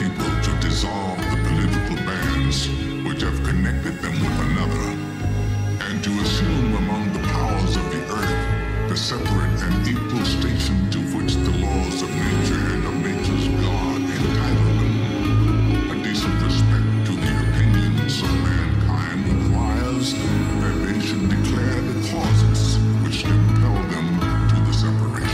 people to dissolve the political bands which have connected them with another, and to assume among the powers of the earth the separate and equal station to which the laws of nature and of nature's God entitle them. A decent respect to the opinions of mankind requires that they should declare the causes which compel them to the separation.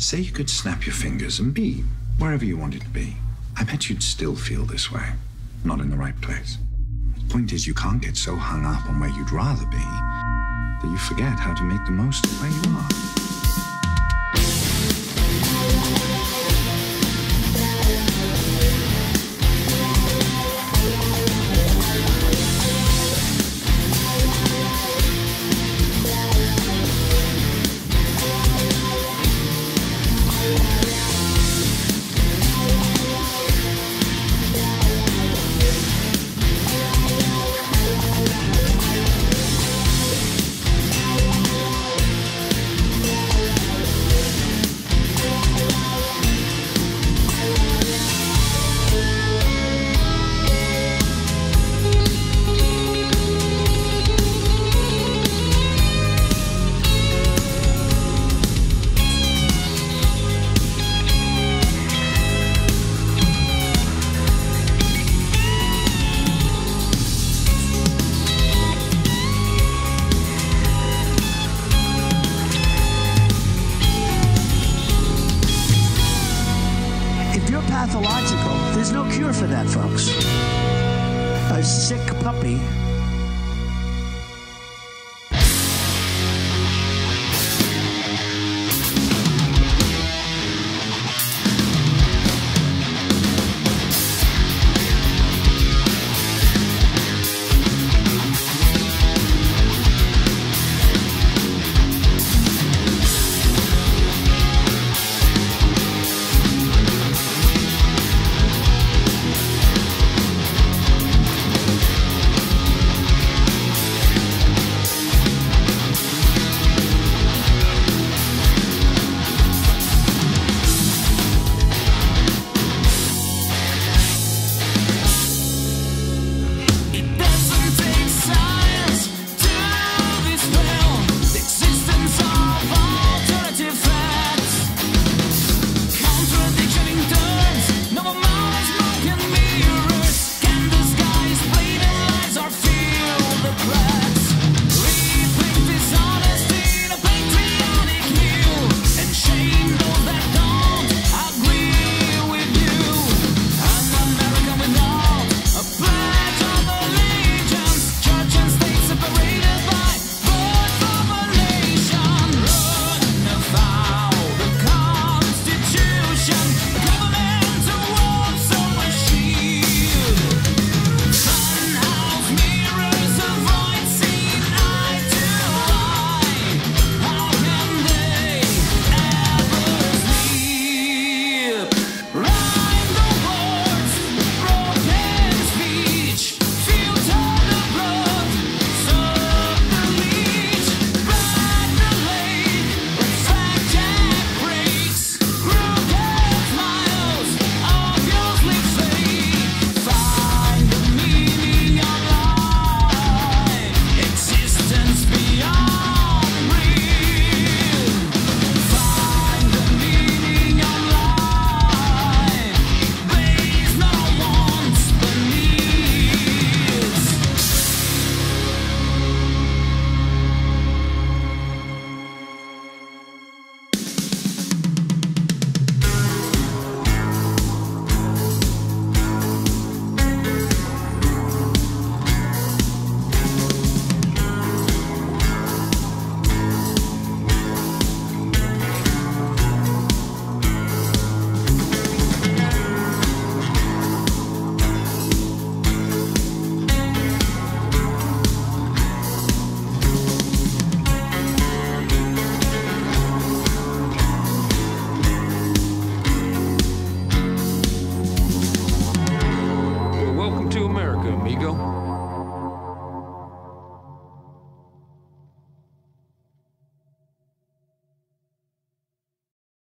Say you could snap your fingers and be wherever you wanted to be. I bet you'd still feel this way, not in the right place. The point is, you can't get so hung up on where you'd rather be that you forget how to make the most of where you are. Pathological. There's no cure for that, folks. A sick puppy